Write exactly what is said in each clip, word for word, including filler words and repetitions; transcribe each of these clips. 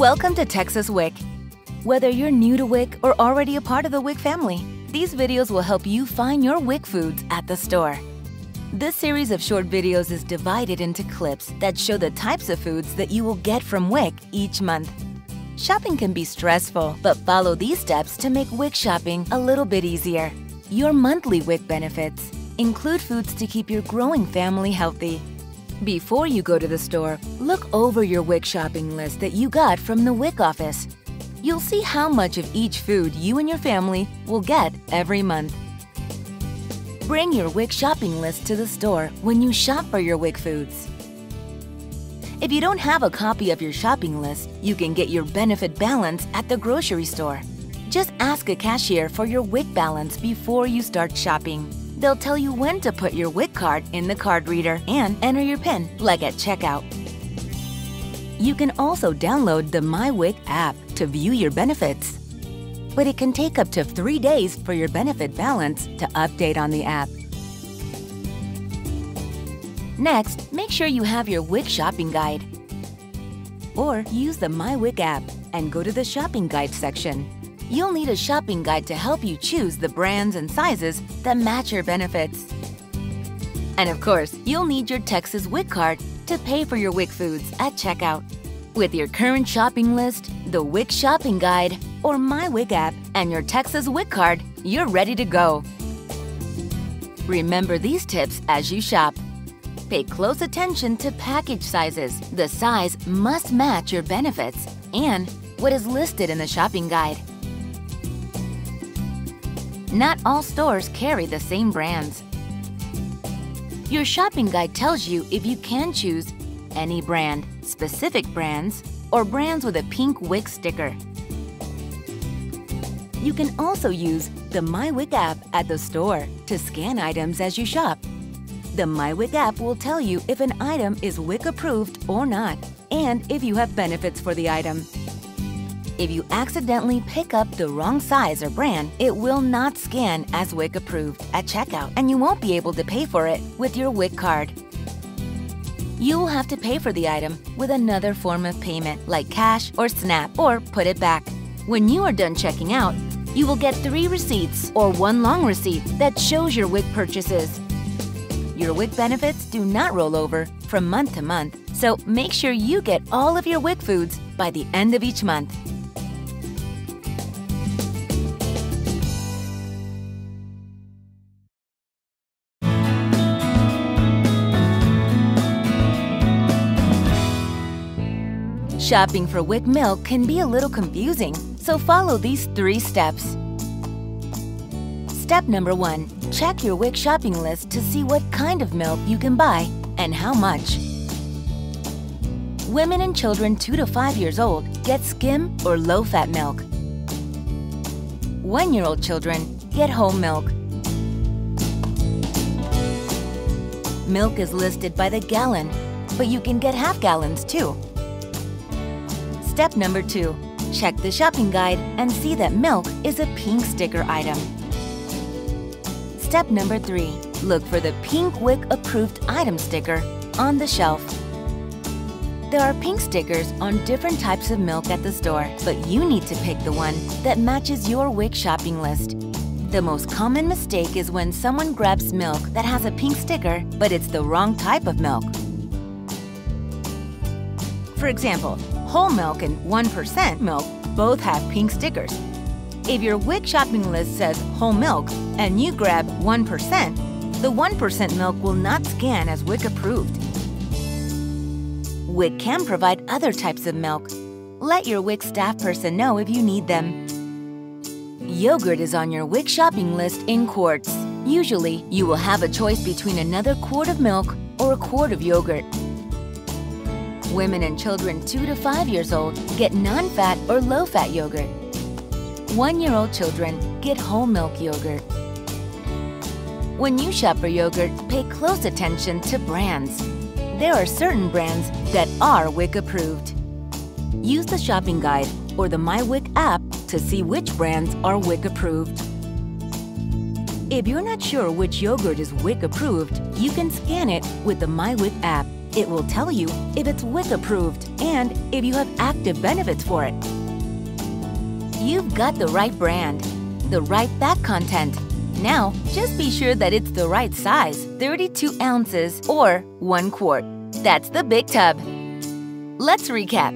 Welcome to Texas WIC. Whether you're new to WIC or already a part of the WIC family, these videos will help you find your WIC foods at the store. This series of short videos is divided into clips that show the types of foods that you will get from WIC each month. Shopping can be stressful, but follow these steps to make WIC shopping a little bit easier. Your monthly WIC benefits include foods to keep your growing family healthy. Before you go to the store, look over your WIC shopping list that you got from the WIC office. You'll see how much of each food you and your family will get every month. Bring your WIC shopping list to the store when you shop for your WIC foods. If you don't have a copy of your shopping list, you can get your benefit balance at the grocery store. Just ask a cashier for your WIC balance before you start shopping. They'll tell you when to put your WIC card in the card reader and enter your PIN, like at checkout. You can also download the myWIC app to view your benefits. But it can take up to three days for your benefit balance to update on the app. Next, make sure you have your WIC shopping guide. Or use the myWIC app and go to the shopping guide section. You'll need a shopping guide to help you choose the brands and sizes that match your benefits. And of course, you'll need your Texas WIC card to pay for your WIC foods at checkout. With your current shopping list, the WIC shopping guide, or myWIC app, and your Texas WIC card, you're ready to go. Remember these tips as you shop. Pay close attention to package sizes. The size must match your benefits and what is listed in the shopping guide. Not all stores carry the same brands. Your shopping guide tells you if you can choose any brand, specific brands, or brands with a pink WIC sticker. You can also use the myWIC app at the store to scan items as you shop. The myWIC app will tell you if an item is WIC approved or not, and if you have benefits for the item. If you accidentally pick up the wrong size or brand, it will not scan as WIC approved at checkout, and you won't be able to pay for it with your WIC card. You will have to pay for the item with another form of payment, like cash or SNAP, or put it back. When you are done checking out, you will get three receipts or one long receipt that shows your WIC purchases. Your WIC benefits do not roll over from month to month, so make sure you get all of your WIC foods by the end of each month. Shopping for WIC milk can be a little confusing, so follow these three steps. Step number one, check your WIC shopping list to see what kind of milk you can buy and how much. Women and children two to five years old get skim or low-fat milk. One-year-old children get whole milk. Milk is listed by the gallon, but you can get half gallons too. Step number two, check the shopping guide and see that milk is a pink sticker item. Step number three, look for the pink WIC approved item sticker on the shelf. There are pink stickers on different types of milk at the store, but you need to pick the one that matches your WIC shopping list. The most common mistake is when someone grabs milk that has a pink sticker, but it's the wrong type of milk. For example, whole milk and one percent milk both have pink stickers. If your WIC shopping list says whole milk and you grab one percent, the one percent milk will not scan as WIC approved. WIC can provide other types of milk. Let your WIC staff person know if you need them. Yogurt is on your WIC shopping list in quarts. Usually, you will have a choice between another quart of milk or a quart of yogurt. Women and children two to five years old get non-fat or low-fat yogurt. One-year-old children get whole milk yogurt. When you shop for yogurt, pay close attention to brands. There are certain brands that are WIC approved. Use the shopping guide or the myWIC app to see which brands are WIC approved. If you're not sure which yogurt is WIC approved, you can scan it with the myWIC app It will tell you if it's WIC approved and if you have active benefits for it. You've got the right brand, the right back content. Now, just be sure that it's the right size, thirty-two ounces or one quart. That's the big tub. Let's recap.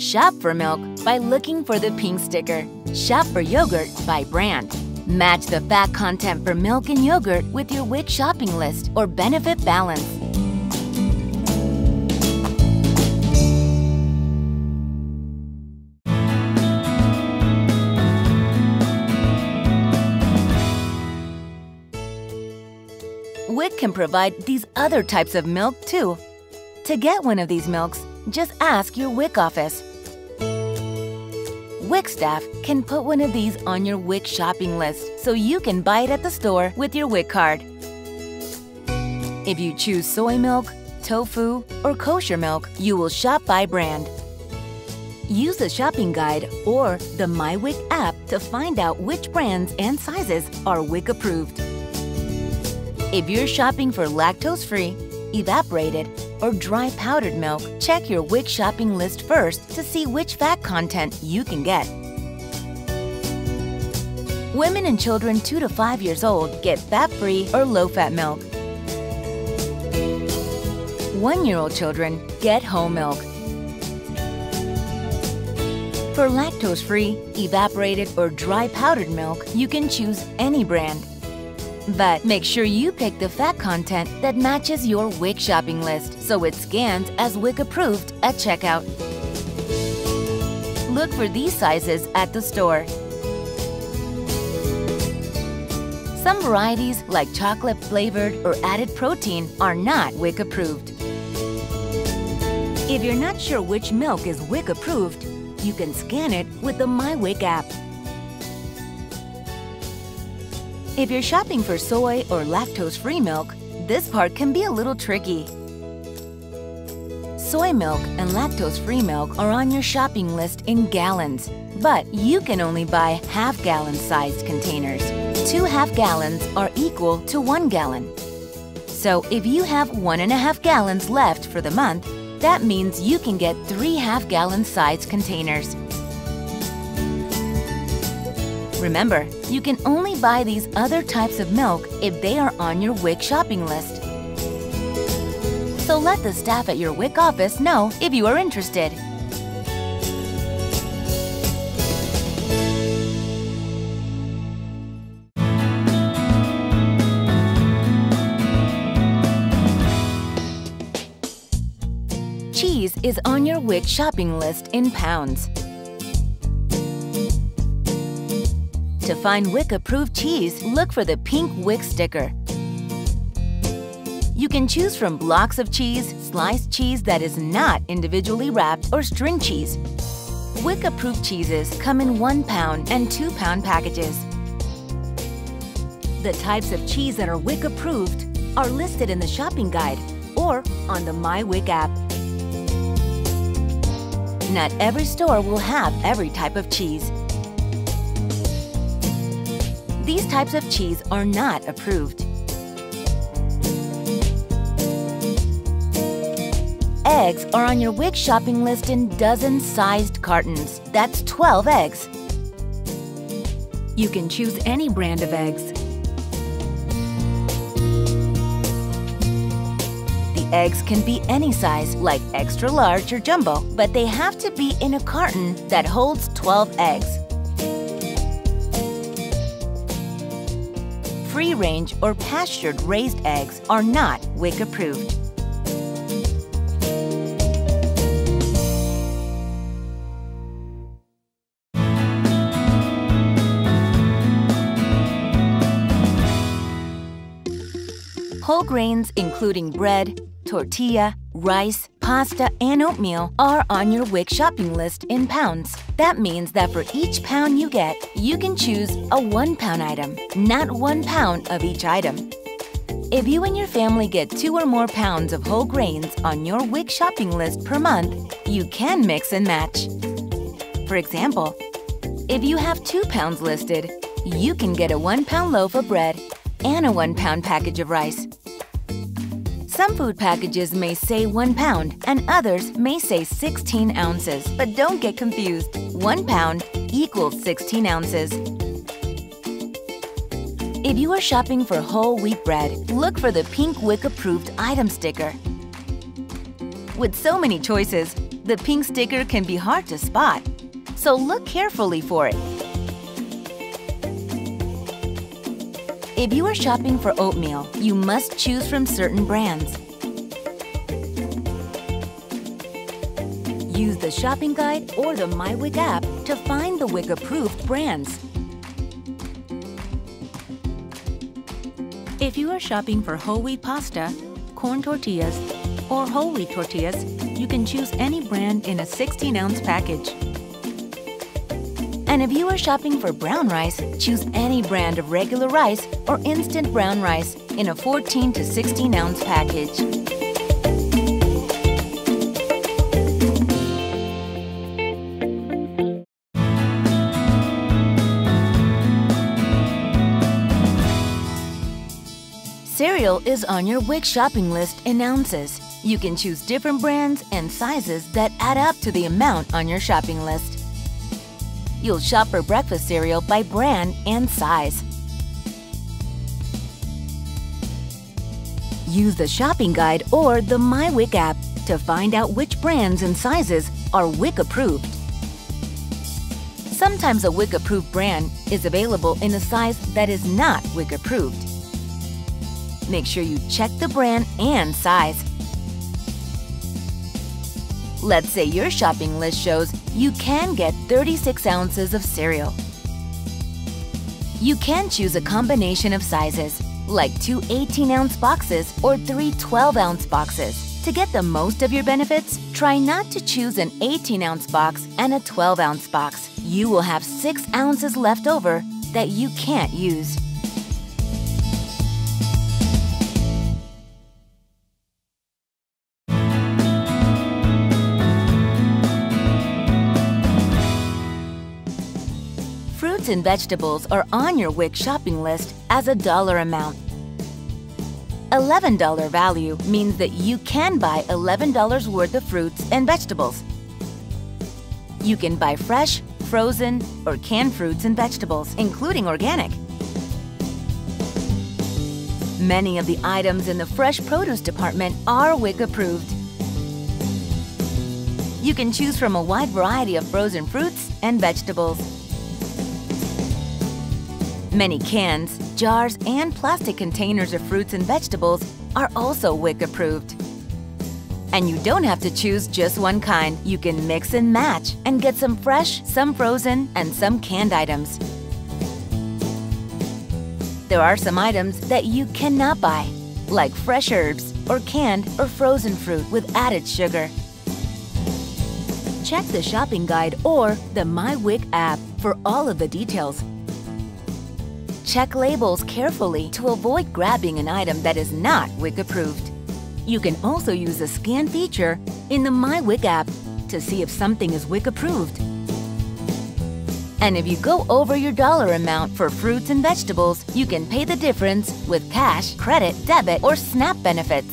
Shop for milk by looking for the pink sticker. Shop for yogurt by brand. Match the fat content for milk and yogurt with your WIC shopping list or benefit balance. WIC can provide these other types of milk too. To get one of these milks, just ask your WIC office. WIC staff can put one of these on your WIC shopping list so you can buy it at the store with your WIC card. If you choose soy milk, tofu, or kosher milk, you will shop by brand. Use the shopping guide or the myWIC app to find out which brands and sizes are WIC approved. If you're shopping for lactose-free, evaporated, or dry powdered milk, check your WIC shopping list first to see which fat content you can get. Women and children two to five years old get fat-free or low-fat milk. One-year-old children get whole milk. For lactose-free, evaporated, or dry powdered milk, you can choose any brand. But make sure you pick the fat content that matches your WIC shopping list so it scans as WIC approved at checkout. Look for these sizes at the store. Some varieties, like chocolate flavored or added protein, are not WIC approved. If you're not sure which milk is WIC approved, you can scan it with the myWIC app. If you're shopping for soy or lactose-free milk, this part can be a little tricky. Soy milk and lactose-free milk are on your shopping list in gallons, but you can only buy half-gallon-sized containers. Two half-gallons are equal to one gallon. So if you have one and a half gallons left for the month, that means you can get three half-gallon-sized containers. Remember, you can only buy these other types of milk if they are on your WIC shopping list. So let the staff at your WIC office know if you are interested. Cheese is on your WIC shopping list in pounds. To find WIC-approved cheese, look for the pink WIC sticker. You can choose from blocks of cheese, sliced cheese that is not individually wrapped, or string cheese. WIC-approved cheeses come in one-pound and two-pound packages. The types of cheese that are WIC-approved are listed in the shopping guide or on the myWIC app. Not every store will have every type of cheese. These types of cheese are not approved. Eggs are on your WIC shopping list in dozen-sized cartons. That's twelve eggs. You can choose any brand of eggs. The eggs can be any size, like extra large or jumbo, but they have to be in a carton that holds twelve eggs. Free-range or pastured raised eggs are not WIC approved. Whole grains, including bread, tortilla, rice, pasta, and oatmeal, are on your WIC shopping list in pounds. That means that for each pound you get, you can choose a one-pound item, not one pound of each item. If you and your family get two or more pounds of whole grains on your WIC shopping list per month, you can mix and match. For example, if you have two pounds listed, you can get a one-pound loaf of bread and a one-pound package of rice. Some food packages may say one pound and others may say sixteen ounces, but don't get confused. One pound equals sixteen ounces. If you are shopping for whole wheat bread, look for the pink W I C approved item sticker. With so many choices, the pink sticker can be hard to spot, so look carefully for it. If you are shopping for oatmeal, you must choose from certain brands. Use the shopping guide or the my W I C app to find the W I C approved brands. If you are shopping for whole wheat pasta, corn tortillas, or whole wheat tortillas, you can choose any brand in a sixteen ounce package. And if you are shopping for brown rice, choose any brand of regular rice or instant brown rice in a fourteen to sixteen ounce package. Cereal is on your W I C shopping list in ounces. You can choose different brands and sizes that add up to the amount on your shopping list. You'll shop for breakfast cereal by brand and size. Use the shopping guide or the my W I C app to find out which brands and sizes are W I C approved. Sometimes a W I C approved brand is available in a size that is not W I C approved. Make sure you check the brand and size. Let's say your shopping list shows you can get thirty-six ounces of cereal. You can choose a combination of sizes, like two eighteen ounce boxes or three twelve ounce boxes. To get the most of your benefits, try not to choose an eighteen ounce box and a twelve ounce box. You will have six ounces left over that you can't use. Fruits and vegetables are on your W I C shopping list as a dollar amount. eleven dollar value means that you can buy eleven dollars worth of fruits and vegetables. You can buy fresh, frozen, or canned fruits and vegetables, including organic. Many of the items in the fresh produce department are W I C approved. You can choose from a wide variety of frozen fruits and vegetables. Many cans, jars, and plastic containers of fruits and vegetables are also W I C approved. And you don't have to choose just one kind. You can mix and match and get some fresh, some frozen, and some canned items. There are some items that you cannot buy, like fresh herbs or canned or frozen fruit with added sugar. Check the shopping guide or the my W I C app for all of the details. Check labels carefully to avoid grabbing an item that is not W I C approved. You can also use the scan feature in the my W I C app to see if something is W I C approved. And if you go over your dollar amount for fruits and vegetables, you can pay the difference with cash, credit, debit, or SNAP benefits.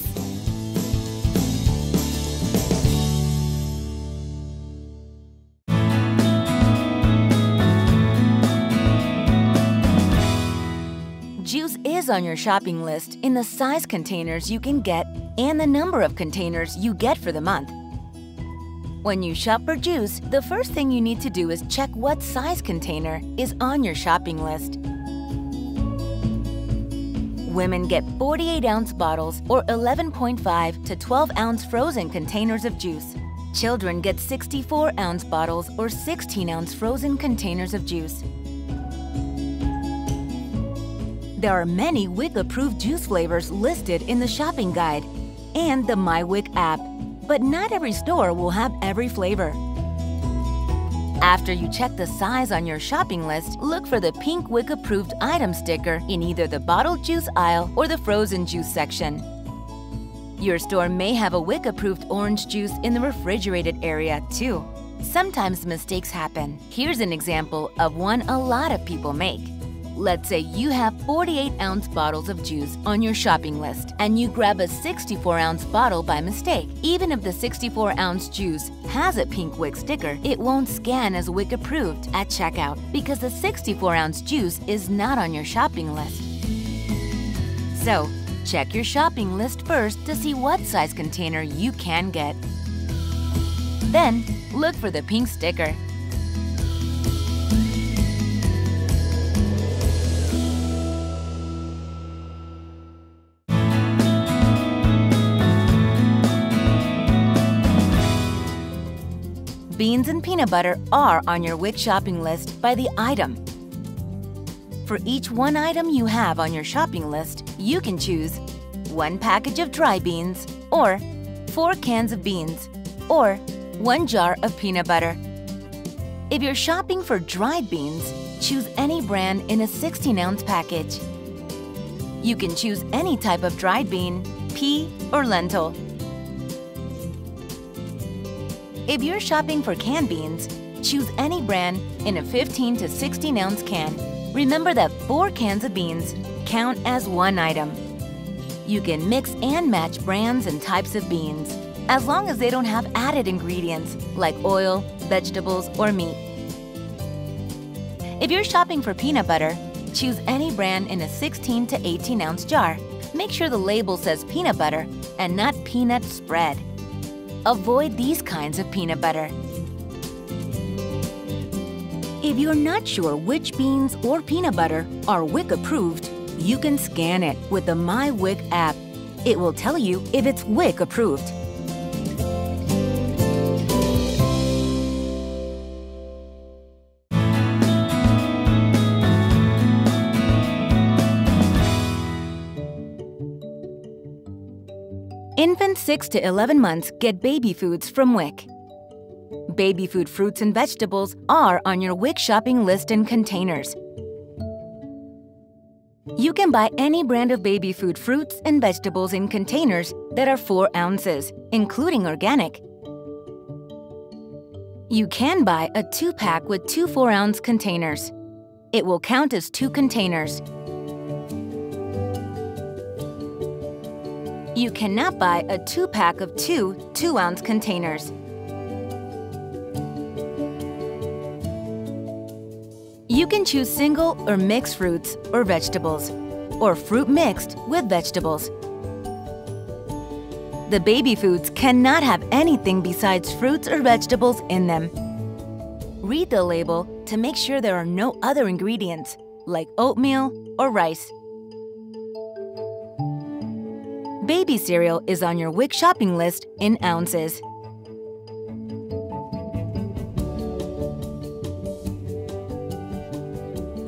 Juice is on your shopping list in the size containers you can get and the number of containers you get for the month. When you shop for juice, the first thing you need to do is check what size container is on your shopping list. Women get forty-eight ounce bottles or eleven point five to twelve ounce frozen containers of juice. Children get sixty-four ounce bottles or sixteen ounce frozen containers of juice. There are many W I C-approved juice flavors listed in the shopping guide and the my W I C app, but not every store will have every flavor. After you check the size on your shopping list, look for the pink W I C-approved item sticker in either the bottled juice aisle or the frozen juice section. Your store may have a W I C-approved orange juice in the refrigerated area, too. Sometimes mistakes happen. Here's an example of one a lot of people make. Let's say you have forty-eight ounce bottles of juice on your shopping list and you grab a sixty-four ounce bottle by mistake. Even if the sixty-four ounce juice has a pink W I C sticker, it won't scan as W I C approved at checkout because the sixty-four ounce juice is not on your shopping list. So, check your shopping list first to see what size container you can get. Then, look for the pink sticker. Beans and peanut butter are on your W I C shopping list by the item. For each one item you have on your shopping list, you can choose one package of dry beans, or four cans of beans, or one jar of peanut butter. If you're shopping for dried beans, choose any brand in a sixteen ounce package. You can choose any type of dried bean, pea, or lentil. If you're shopping for canned beans, choose any brand in a fifteen to sixteen ounce can. Remember that four cans of beans count as one item. You can mix and match brands and types of beans, as long as they don't have added ingredients like oil, vegetables, or meat. If you're shopping for peanut butter, choose any brand in a sixteen to eighteen ounce jar. Make sure the label says peanut butter and not peanut spread. Avoid these kinds of peanut butter. If you're not sure which beans or peanut butter are W I C approved, you can scan it with the my W I C app. It will tell you if it's W I C approved. Infants six to eleven months get baby foods from W I C. Baby food fruits and vegetables are on your W I C shopping list in containers. You can buy any brand of baby food fruits and vegetables in containers that are four ounces, including organic. You can buy a two pack with two four ounce containers. It will count as two containers. You cannot buy a two pack of two two ounce containers. You can choose single or mixed fruits or vegetables, or fruit mixed with vegetables. The baby foods cannot have anything besides fruits or vegetables in them. Read the label to make sure there are no other ingredients, like oatmeal or rice. Baby cereal is on your W I C shopping list in ounces.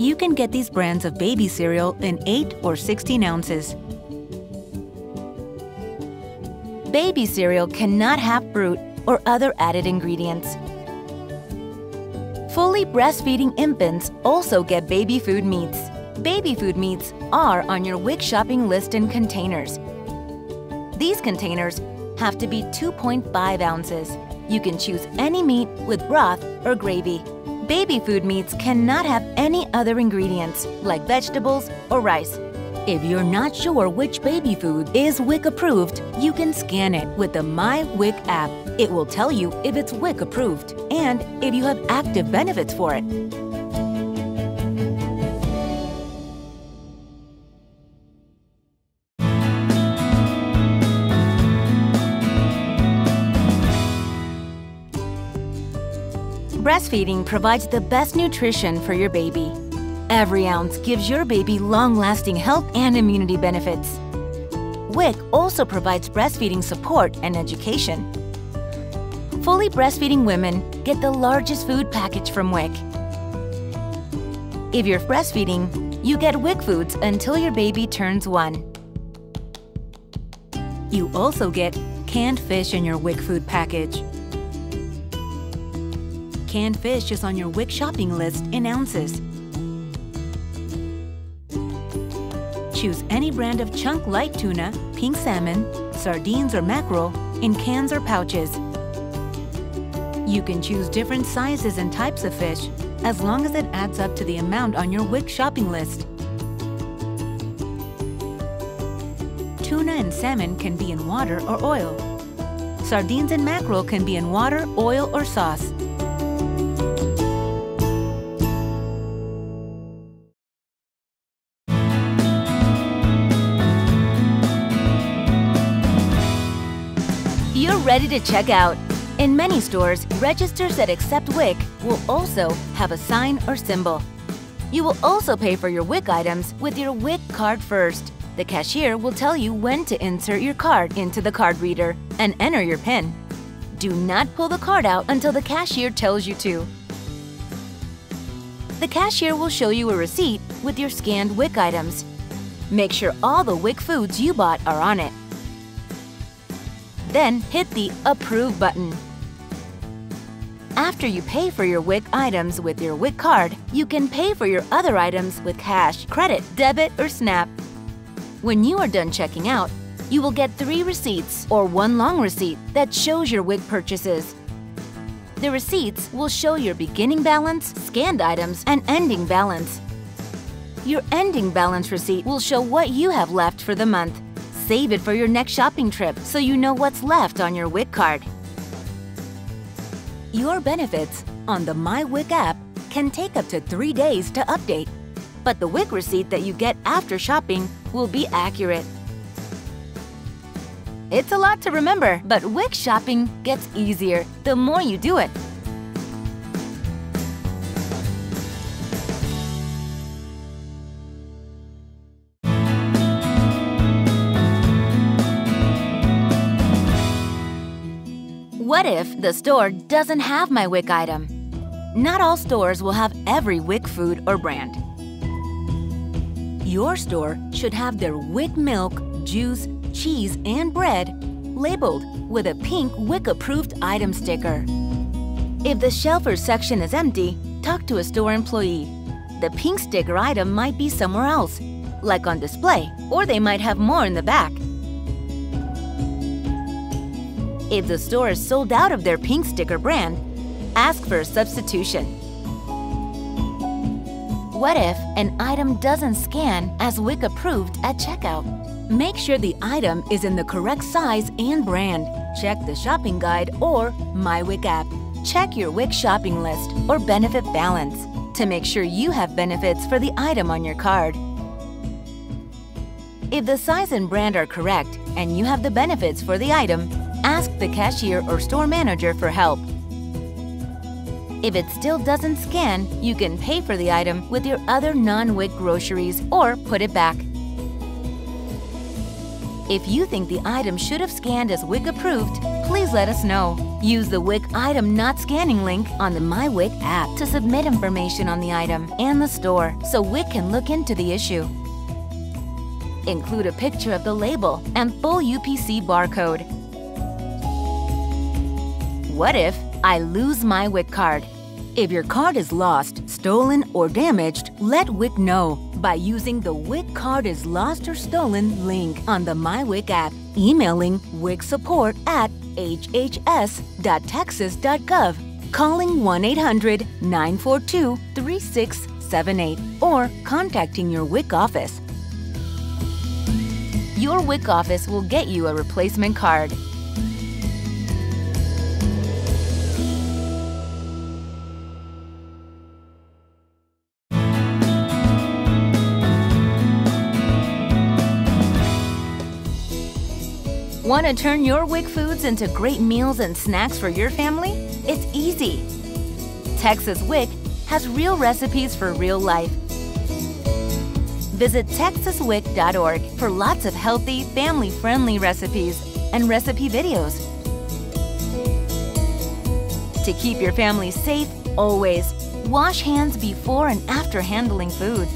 You can get these brands of baby cereal in eight or sixteen ounces. Baby cereal cannot have fruit or other added ingredients. Fully breastfeeding infants also get baby food meats. Baby food meats are on your W I C shopping list in containers. These containers have to be two point five ounces. You can choose any meat with broth or gravy. Baby food meats cannot have any other ingredients, like vegetables or rice. If you're not sure which baby food is W I C approved, you can scan it with the my W I C app. It will tell you if it's W I C approved and if you have active benefits for it. Breastfeeding provides the best nutrition for your baby. Every ounce gives your baby long-lasting health and immunity benefits. W I C also provides breastfeeding support and education. Fully breastfeeding women get the largest food package from W I C. If you're breastfeeding, you get W I C foods until your baby turns one. You also get canned fish in your W I C food package. Canned fish is on your W I C shopping list in ounces. Choose any brand of chunk light tuna, pink salmon, sardines or mackerel in cans or pouches. You can choose different sizes and types of fish, as long as it adds up to the amount on your W I C shopping list. Tuna and salmon can be in water or oil. Sardines and mackerel can be in water, oil, or sauce. You're ready to check out. In many stores, registers that accept W I C will also have a sign or symbol. You will also pay for your W I C items with your W I C card first. The cashier will tell you when to insert your card into the card reader and enter your PIN. Do not pull the card out until the cashier tells you to. The cashier will show you a receipt with your scanned W I C items. Make sure all the W I C foods you bought are on it. Then hit the Approve button. After you pay for your W I C items with your W I C card, you can pay for your other items with cash, credit, debit, or SNAP. When you are done checking out, you will get three receipts or one long receipt that shows your W I C purchases. The receipts will show your beginning balance, scanned items, and ending balance. Your ending balance receipt will show what you have left for the month. Save it for your next shopping trip so you know what's left on your W I C card. Your benefits on the my W I C app can take up to three days to update, but the W I C receipt that you get after shopping will be accurate. It's a lot to remember, but W I C shopping gets easier the more you do it. What if the store doesn't have my W I C item? Not all stores will have every W I C food or brand. Your store should have their W I C milk, juice, cheese, and bread labeled with a pink W I C-approved item sticker. If the shelf or section is empty, talk to a store employee. The pink sticker item might be somewhere else, like on display, or they might have more in the back. If the store is sold out of their pink sticker brand, ask for a substitution. What if an item doesn't scan as W I C approved at checkout? Make sure the item is in the correct size and brand. Check the shopping guide or my W I C app. Check your W I C shopping list or benefit balance to make sure you have benefits for the item on your card. If the size and brand are correct and you have the benefits for the item, ask the cashier or store manager for help. If it still doesn't scan, you can pay for the item with your other non W I C groceries or put it back. If you think the item should have scanned as W I C approved, please let us know. Use the W I C item not scanning link on the my W I C app to submit information on the item and the store so W I C can look into the issue. Include a picture of the label and full U P C barcode. What if I lose my W I C card? If your card is lost, stolen, or damaged, let W I C know by using the W I C card is lost or stolen link on the my W I C app, emailing W I C support at H H S dot texas dot gov, calling one eight hundred, nine four two, three six seven eight, or contacting your W I C office. Your W I C office will get you a replacement card. Want to turn your W I C foods into great meals and snacks for your family? It's easy. Texas W I C has real recipes for real life. Visit Texas W I C dot org for lots of healthy, family-friendly recipes and recipe videos. To keep your family safe, always wash hands before and after handling food.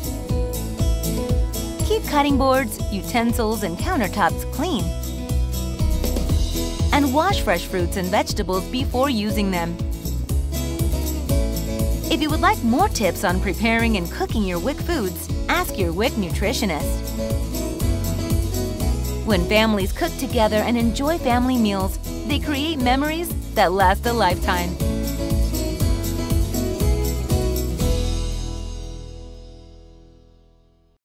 Keep cutting boards, utensils, and countertops clean. And wash fresh fruits and vegetables before using them. If you would like more tips on preparing and cooking your W I C foods, ask your W I C nutritionist. When families cook together and enjoy family meals, they create memories that last a lifetime.